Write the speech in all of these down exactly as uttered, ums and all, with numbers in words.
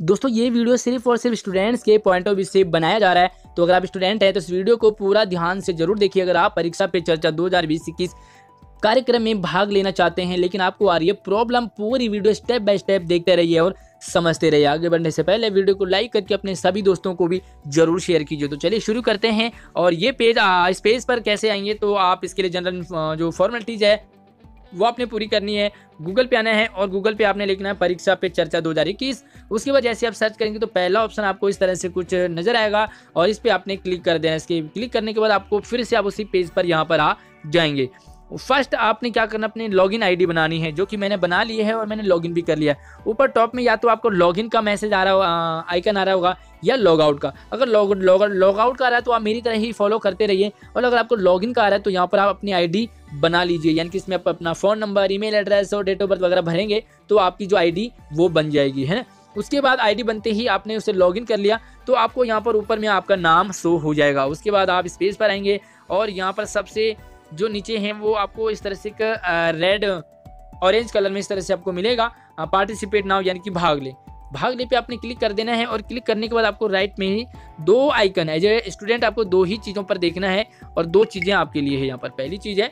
दोस्तों ये वीडियो सिर्फ और सिर्फ स्टूडेंट्स के पॉइंट ऑफ व्यू से बनाया जा रहा है, तो अगर आप स्टूडेंट हैं तो इस वीडियो को पूरा ध्यान से जरूर देखिए। अगर आप परीक्षा पे चर्चा दो हज़ार बीस इक्कीस कार्यक्रम में भाग लेना चाहते हैं लेकिन आपको आ रही है प्रॉब्लम, पूरी वीडियो स्टेप बाय स्टेप देखते रहिए और समझते रहिए। आगे बढ़ने से पहले वीडियो को लाइक करके अपने सभी दोस्तों को भी जरूर शेयर कीजिए। तो चलिए शुरू करते हैं। और ये पेज आ, इस पेज पर कैसे आएंगे तो आप इसके लिए जनरल जो फॉर्मेलिटीज है वो आपने पूरी करनी है। गूगल पे आना है और गूगल पे आपने लिखना है परीक्षा पे चर्चा दो हज़ार इक्कीस। उसके बाद जैसे आप सर्च करेंगे तो पहला ऑप्शन आपको इस तरह से कुछ नजर आएगा और इस पर आपने क्लिक कर देना है। इसके क्लिक करने के बाद आपको फिर से आप उसी पेज पर यहाँ पर आ जाएंगे। फर्स्ट आपने क्या करना, अपनी लॉगिन आईडी बनानी है, जो कि मैंने बना ली है और मैंने लॉगिन भी कर लिया है। ऊपर टॉप में या तो आपको लॉगिन का मैसेज आ रहा होगा, आइकन आ रहा होगा, या लॉगआउट का। अगर लॉग लॉग लॉगआउट का आ रहा है तो आप मेरी तरह ही फॉलो करते रहिए, और अगर आपको लॉगिन का आ रहा है तो यहाँ पर आप अपनी आईडी बना लीजिए, यानी कि इसमें आप अपना फ़ोन नंबर, ईमेल एड्रेस और डेट ऑफ बर्थ वगैरह भरेंगे तो आपकी जो आईडी वो बन जाएगी, है ना। उसके बाद आईडी बनते ही आपने उसे लॉगिन कर लिया तो आपको यहाँ पर ऊपर में आपका नाम शो हो जाएगा। उसके बाद आप इस पेज पर आएंगे और यहाँ पर सबसे जो नीचे हैं वो आपको इस तरह से रेड ऑरेंज कलर में इस तरह से आपको मिलेगा पार्टिसिपेट नाउ, यानी कि भाग ले। भाग ले पे आपने क्लिक कर देना है और क्लिक करने के बाद आपको राइट में ही दो आइकन है। जो स्टूडेंट आपको दो ही चीज़ों पर देखना है और दो चीज़ें आपके लिए है यहाँ पर। पहली चीज़ है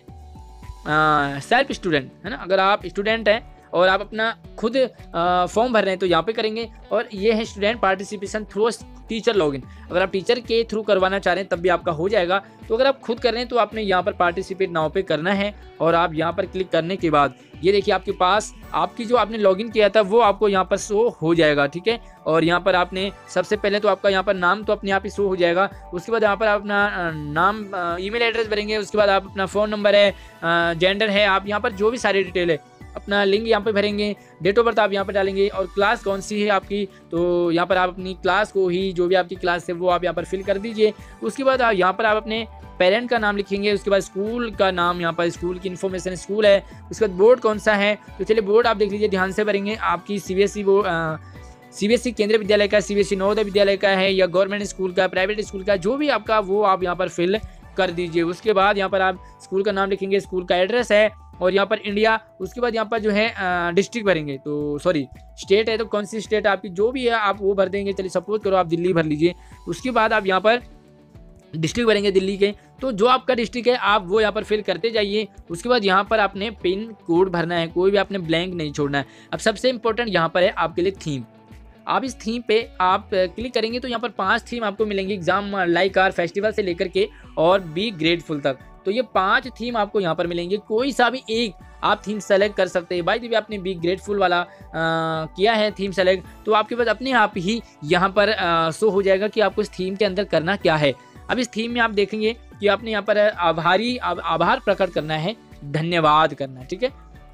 सेल्फ स्टूडेंट, है ना। अगर आप स्टूडेंट हैं और आप अपना खुद फॉर्म भर रहे हैं तो यहाँ पे करेंगे। और ये है student participation through teacher login. अगर आप टीचर के थ्रू करवाना चाह रहे हैं तब भी आपका हो जाएगा। तो अगर आप खुद कर रहे हैं तो आपने यहाँ पर पार्टिसिपेट नाउ पे करना है और आप यहाँ पर क्लिक करने के बाद ये देखिए आपके पास आपकी जो आपने लॉगिन किया था वो आपको यहाँ पर शो हो जाएगा, ठीक है। और यहाँ पर आपने सबसे पहले तो आपका यहाँ पर नाम तो अपने आप ही शो हो जाएगा। उसके बाद यहाँ पर आप अपना नाम, ईमेल एड्रेस भरेंगे, उसके बाद आप अपना फ़ोन नंबर है, जेंडर है, आप यहाँ पर जो भी सारी डिटेल है, अपना लिंग यहाँ पे भरेंगे, डेट ऑफ बर्थ आप यहाँ पे डालेंगे और क्लास कौन सी है आपकी, तो यहाँ पर आप अपनी क्लास को ही, जो भी आपकी क्लास है वो आप यहाँ पर फिल कर दीजिए। उसके बाद यहाँ पर आप अपने पेरेंट का नाम लिखेंगे, उसके बाद स्कूल का नाम, यहाँ पर स्कूल की इन्फॉर्मेशन स्कूल है, उसके बाद बोर्ड कौन सा है, तो चलिए बोर्ड आप देख लीजिए, ध्यान से भरेंगे। आपकी C B S E C B S E Kendriya Vidyalaya का, C B S E Navodaya Vidyalaya का है, या गवर्नमेंट स्कूल का, प्राइवेट स्कूल का, जो भी आपका वो आप यहाँ पर फिल कर दीजिए। उसके बाद यहाँ पर आप स्कूल का नाम लिखेंगे, स्कूल का एड्रेस है और यहाँ पर इंडिया, उसके बाद यहाँ पर जो है डिस्ट्रिक्ट भरेंगे, तो सॉरी स्टेट है तो कौन सी स्टेट आपकी जो भी है आप वो भर देंगे। चलिए सपोज करो आप दिल्ली भर लीजिए। उसके बाद आप यहाँ पर डिस्ट्रिक्ट भरेंगे दिल्ली के, तो जो आपका डिस्ट्रिक्ट है आप वो यहाँ पर फिल करते जाइए। उसके बाद यहाँ पर आपने पिन कोड भरना है, कोई भी आपने ब्लैंक नहीं छोड़ना है। अब सबसे इम्पोर्टेंट यहाँ पर है आपके लिए थीम। आप इस थीम पे आप क्लिक करेंगे तो यहाँ पर पांच थीम आपको मिलेंगी, एग्जाम लाइक आर फेस्टिवल से लेकर के और बी ग्रेटफुल तक। तो ये पांच थीम आपको यहाँ पर मिलेंगे, कोई सा भी एक आप थीम सेलेक्ट कर सकते हैं। बाय द वे आपने बी ग्रेटफुल वाला आ, किया है थीम सेलेक्ट, तो आपके पास अपने आप ही यहाँ पर आ, शो हो जाएगा कि आपको इस थीम के अंदर करना क्या है। अब इस थीम में आप देखेंगे कि आपने यहाँ पर आभारी आभ, आभार प्रकट करना है, धन्यवाद करना है, ठीक है।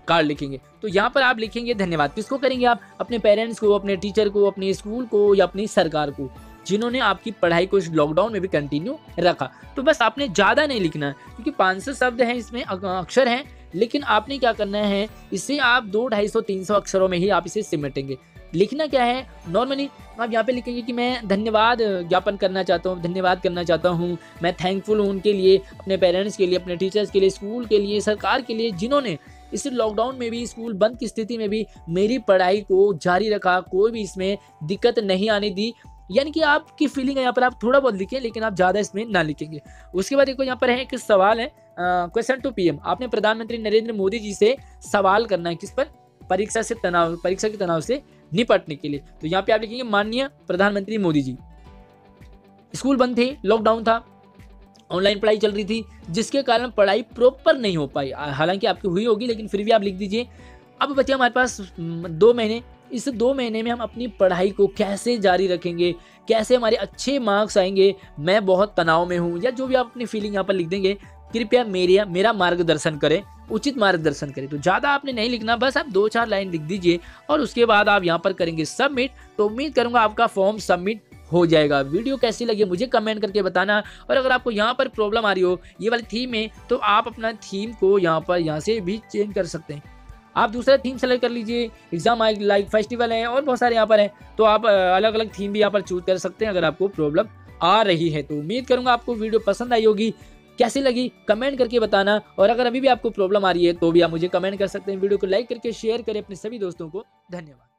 कार्ड लिखेंगे तो यहाँ पर आप लिखेंगे धन्यवाद। किसको करेंगे आप, अपने पेरेंट्स को, अपने टीचर को, अपने स्कूल को, या अपनी सरकार को, जिन्होंने आपकी पढ़ाई को इस लॉकडाउन में भी कंटिन्यू रखा। तो बस आपने ज़्यादा नहीं लिखना है, क्योंकि पाँच सौ शब्द हैं, इसमें अक्षर हैं, लेकिन आपने क्या करना है, इसे आप दो ढाई सौ तीन सौ अक्षरों में ही आप इसे सिमेटेंगे। लिखना क्या है, नॉर्मली आप यहाँ पे लिखेंगे कि मैं धन्यवाद ज्ञापन करना चाहता हूँ, धन्यवाद करना चाहता हूँ, मैं थैंकफुल हूँ उनके लिए, अपने पेरेंट्स के लिए, अपने टीचर्स के लिए, स्कूल के लिए, सरकार के लिए, जिन्होंने इस लॉकडाउन में भी, स्कूल बंद की स्थिति में भी मेरी पढ़ाई को जारी रखा, कोई भी इसमें दिक्कत नहीं आने दी। यानी कि आपकी फीलिंग है यहाँ पर, आप थोड़ा बहुत लिखें लेकिन आप ज़्यादा इसमें ना लिखेंगे। उसके बाद देखो यहाँ पर है एक सवाल है, क्वेश्चन टू पीएम। आपने प्रधानमंत्री नरेंद्र मोदी जी से सवाल करना है, किस पर, परीक्षा से तनाव, परीक्षा के तनाव से निपटने के लिए। तो यहाँ पे आप लिखेंगे माननीय प्रधानमंत्री मोदी जी, स्कूल बंद थे, लॉकडाउन था, ऑनलाइन पढ़ाई चल रही थी, जिसके कारण पढ़ाई प्रॉपर नहीं हो पाई, हालांकि आपकी हुई होगी लेकिन फिर भी आप लिख दीजिए। अब बचे हमारे पास दो महीने, इस दो महीने में हम अपनी पढ़ाई को कैसे जारी रखेंगे, कैसे हमारे अच्छे मार्क्स आएंगे, मैं बहुत तनाव में हूँ, या जो भी आप अपनी फीलिंग यहाँ पर लिख देंगे। कृपया मेरे मेरा मार्गदर्शन करें, उचित मार्गदर्शन करें। तो ज़्यादा आपने नहीं लिखना, बस आप दो चार लाइन लिख दीजिए और उसके बाद आप यहाँ पर करेंगे सबमिट। तो उम्मीद करूँगा आपका फॉर्म सबमिट हो जाएगा। वीडियो कैसी लगी मुझे कमेंट करके बताना, और अगर आपको यहाँ पर प्रॉब्लम आ रही हो ये वाली थीम में, तो आप अपना थीम को यहाँ पर यहाँ से भी चेंज कर सकते हैं। आप दूसरा थीम सेलेक्ट कर लीजिए, एग्जाम लाइक फेस्टिवल है और बहुत सारे यहाँ पर हैं, तो आप अलग अलग थीम भी यहाँ पर चूज कर सकते हैं अगर आपको प्रॉब्लम आ रही है। तो उम्मीद करूँगा आपको वीडियो पसंद आई होगी, कैसी लगी कमेंट करके बताना, और अगर अभी भी आपको प्रॉब्लम आ रही है तो भी आप मुझे कमेंट कर सकते हैं। वीडियो को लाइक करके शेयर करें अपने सभी दोस्तों को। धन्यवाद।